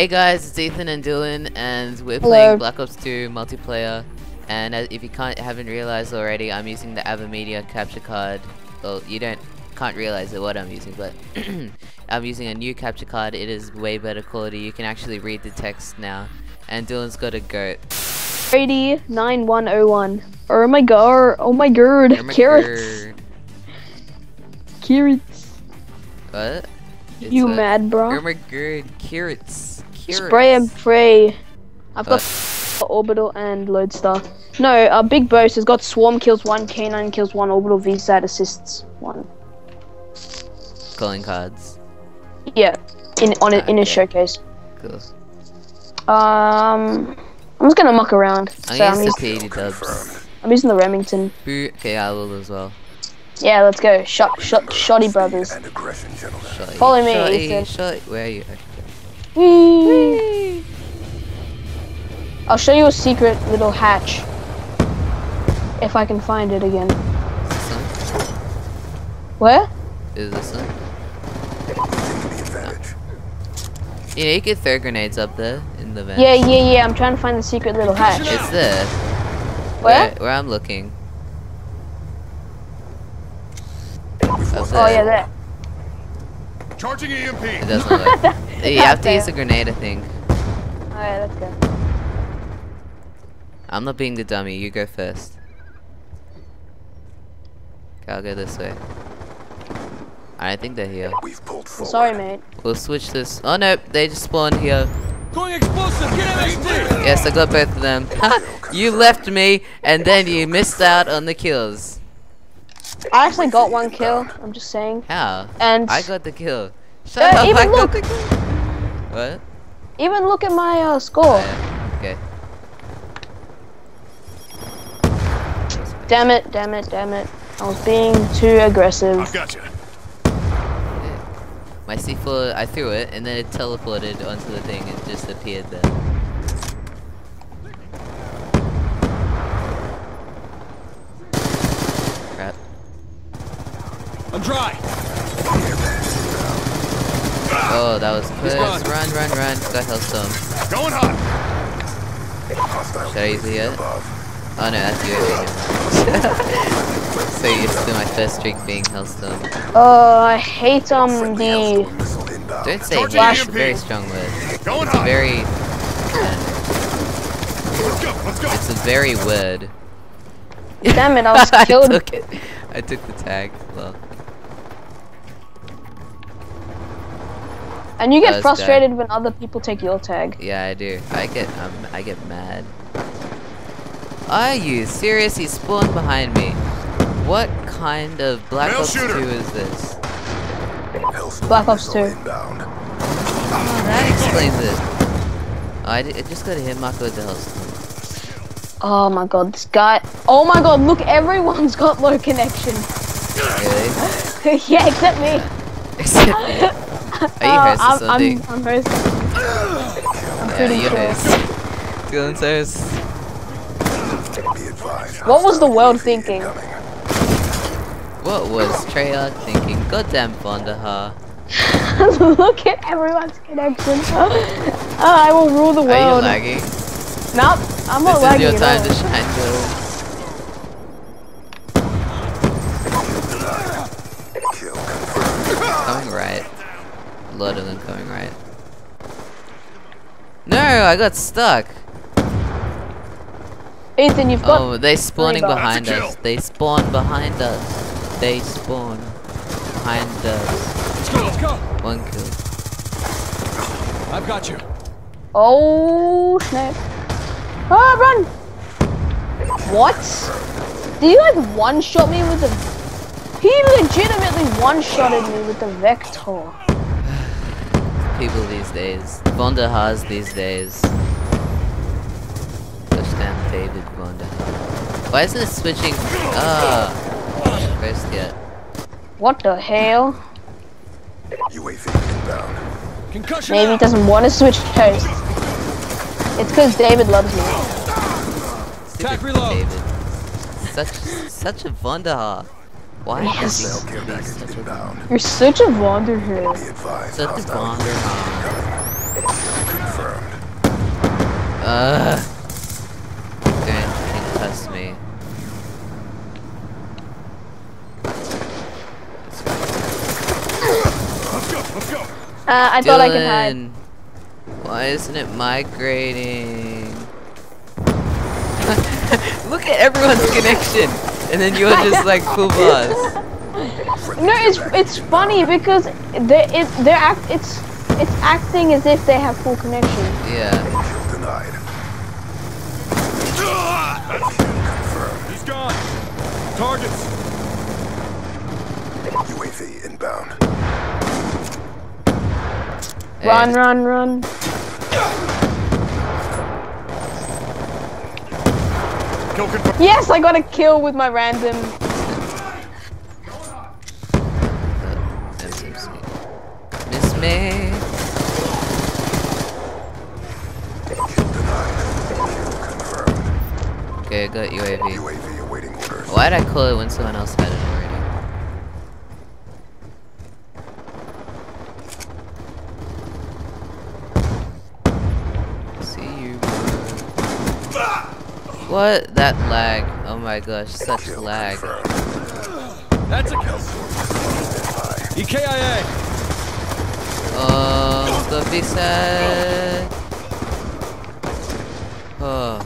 Hey guys, it's Ethan and Dylan, and we're playing Black Ops 2 multiplayer. And if you haven't realized already, I'm using the AverMedia capture card. Well, you can't realize what I'm using, but I'm using a new capture card. It is way better quality. You can actually read the text now. And Dylan's got a goat. 9101. Oh my god! Oh my god! Carrots. Carrots. What? It's you mad, bro? Oh my god! Carrots. Carrots. Spray and pray. I've got orbital and lodestar. No, our big boss has got swarm kills 1, K9 kills 1, orbital VSAT assists 1. Calling cards. Yeah, in a showcase. Cool. I'm just gonna muck around. I'm using the Remington. Okay, I will as well. Yeah, let's go. Shotty brothers. Shotty. Follow me, shotty, Ethan. Shotty. Where are you? Whee. Whee. I'll show you a secret little hatch. If I can find it again. Where? Is this one? You know, you could throw grenades up there in the vent. Yeah, I'm trying to find the secret little hatch. It's there. Where? Where I'm looking. Oh, yeah, there. Charging EMP. It doesn't work. You have to use a grenade, I think. Alright, let's go. I'm not being the dummy. You go first. Okay, I'll go this way. I don't think they're here. We've pulled forward. Sorry, mate. We'll switch this. Oh no, they just spawned here. Going explosive. Get MXD. Yes, I got both of them. You left me, and then you missed out on the kills. I actually got one kill. I'm just saying. How? And I got the kill. Shut up! I got the kill. What? Even look at my score. Oh, yeah. Okay. Damn it! Damn it! Damn it! I was being too aggressive. I gotcha. My C4, I threw it, and then it teleported onto the thing. It just appeared there. Crap. I'm dry. Oh, that was close. Run. Got Hellstorm. Going hot. Should I use it yet? Oh no, that's UAV. So used to my first streak being Hellstorm. Oh, I hate the... Don't say hate, very strong word. It's very... Let's go. It's a very word. Damn it, I was killed. I took the tag, well. And you get frustrated when other people take your tag. Yeah, I do. I get mad. Are you serious? He spawned behind me. What kind of Black Ops 2 is this? Black Ops 2. Oh, that explains it. I just got a hit marker with the Hellstorm. Oh my god, this guy. Oh my god, look, everyone's got low connection. Really? Yeah, except me. Except me. Are you hosting something? I'm hosting. I'm pretty sure. Dylan's host. What was the world thinking? What was Treyarch thinking? Goddamn Vondaha. Look at everyone's connection. Oh, I will rule the world. Are you lagging? Nope, I'm not lagging. This is your time to shine, Dylan. Coming right. A lot of them coming right. No, I got stuck. Ethan, you've got... Oh, they're spawning behind us. They spawn behind us. They spawn behind us. Let's go. One kill. I've got you. Oh snap! Oh, run! What? Did you like one-shot me with the? He legitimately one-shotted me with the Vector. People these days, Vondaha's these days. Touchdown, David Vondaha. Why isn't it switching? Ah. Yet. What the hell? UAV inbound. Maybe he doesn't want to switch hosts. It's because David loves me. Attack reload. David. Such a Vondaha. Why is he such a Vondaha? You're such a Vondaha. Such a Vondaha. Confirmed. Don't test me. Let's go. I thought I could hide. Why isn't it migrating? Look at everyone's connection, and then you're just like full buzz. No, it's funny because it's acting as if they have full connection. Yeah. Denied. Confirmed. He's gone. Targets. UAV inbound. Hey. Run. Yes, I got a kill with my random. Me. Okay, I got UAV awaiting orders. Why'd I call it when someone else had it already? See you. What? That lag. Oh my gosh, such lag. That's a kill. EKIA. Oh, the VSAT. Oh.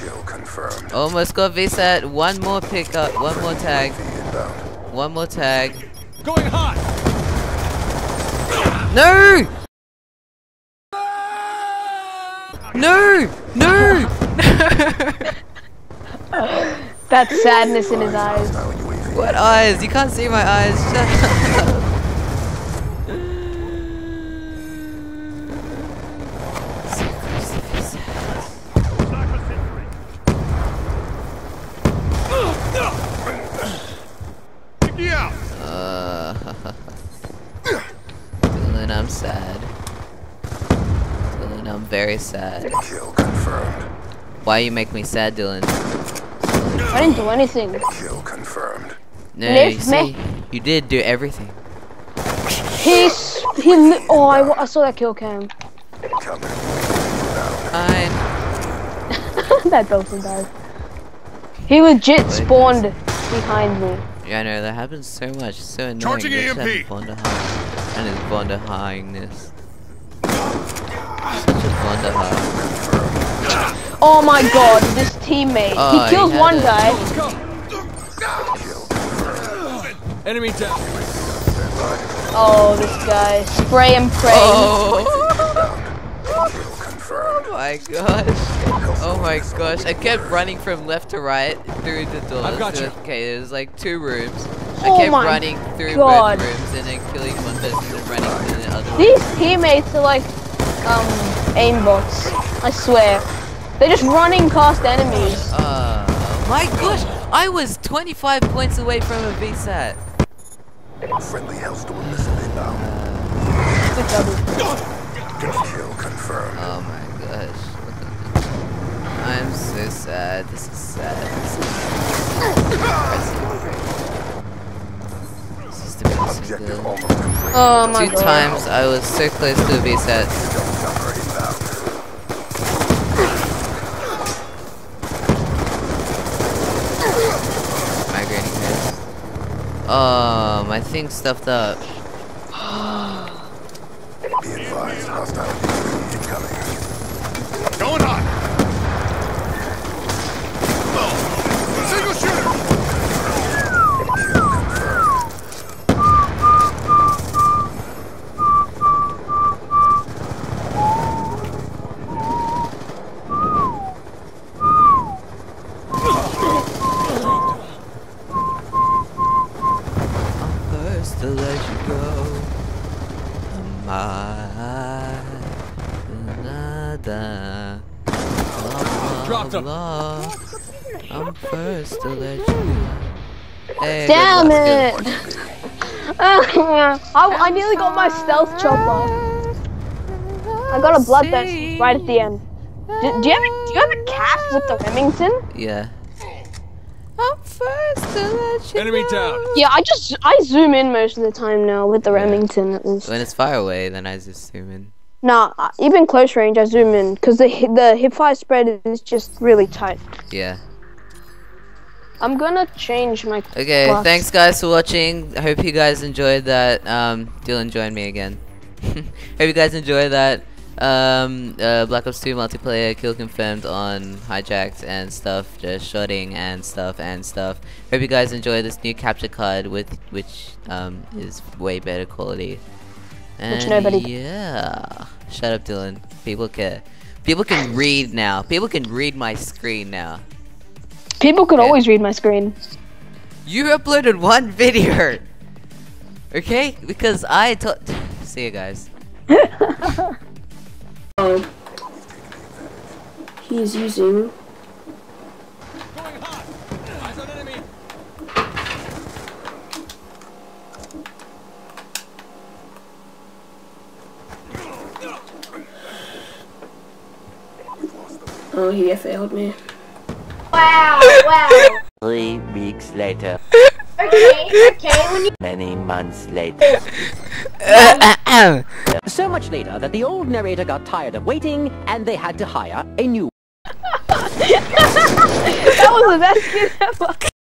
Kill confirmed. Almost got VSAT. One more pickup. One more tag. Going hot. No. That sadness in his eyes. What eyes? You can't see my eyes. Shut up. Dylan, I'm sad. Dylan, I'm very sad. Kill confirmed. Why you make me sad, Dylan? I didn't do anything. Kill confirmed. No, you see, you did do everything. I saw that kill cam. Fine. That dolphin died. He legit spawned behind me. Yeah, I know, that happens so much, it's so annoying. Charging AMP! And it's Bondaheingness. Such a Bondaheim. Oh my god, this teammate. Oh, he killed one guy. Enemy down. Oh, this guy. Spray and pray. Oh my gosh. Oh my gosh, I kept running from left to right through the door. I've got you. Okay, there's like two rooms. I kept running through both rooms and then killing one person and running through the other. These teammates are like aimbots, I swear. They're just running past enemies. My gosh, I was 25 points away from a VSAT. Friendly Hellstorm missile inbound. Good double. Kill confirmed. Oh my gosh. I'm so sad. This is sad. This is depressing. Oh my god. Two times I was so close to a VSAT. Migrating this. Oh, my thing stuffed up. Be advised, hostile incoming. Going hot. Single shooter! I'm first to let you go. Dropped him. I'm first to let you go. Hey, damn it! I nearly got my stealth chopper. I got a blood dash right at the end. Do you have a cap with the Remington? Yeah. I'm first to let you Enemy down. Yeah, I zoom in most of the time now with the Remington at least. When it's far away, then I just zoom in. Nah, even close range, I zoom in because the hipfire spread is just really tight. Yeah. I'm gonna change my. Okay, class. Thanks guys for watching. I hope you guys enjoyed that. Dylan joined me again. Hope you guys enjoyed that. Black Ops 2 multiplayer kill confirmed on hijacked and stuff, just shotting and stuff Hope you guys enjoy this new capture card with which is way better quality. And which nobody. Yeah. Shut up, Dylan. People care. People can read now. People can read my screen now. People could always read my screen. You uploaded one video. Okay, because I taught. See you guys. He is using. Oh, he failed me. Wow! Wow! 3 weeks later. Okay. Okay. When you many months later. So much later that the old narrator got tired of waiting and they had to hire a new one. That was the best kid ever.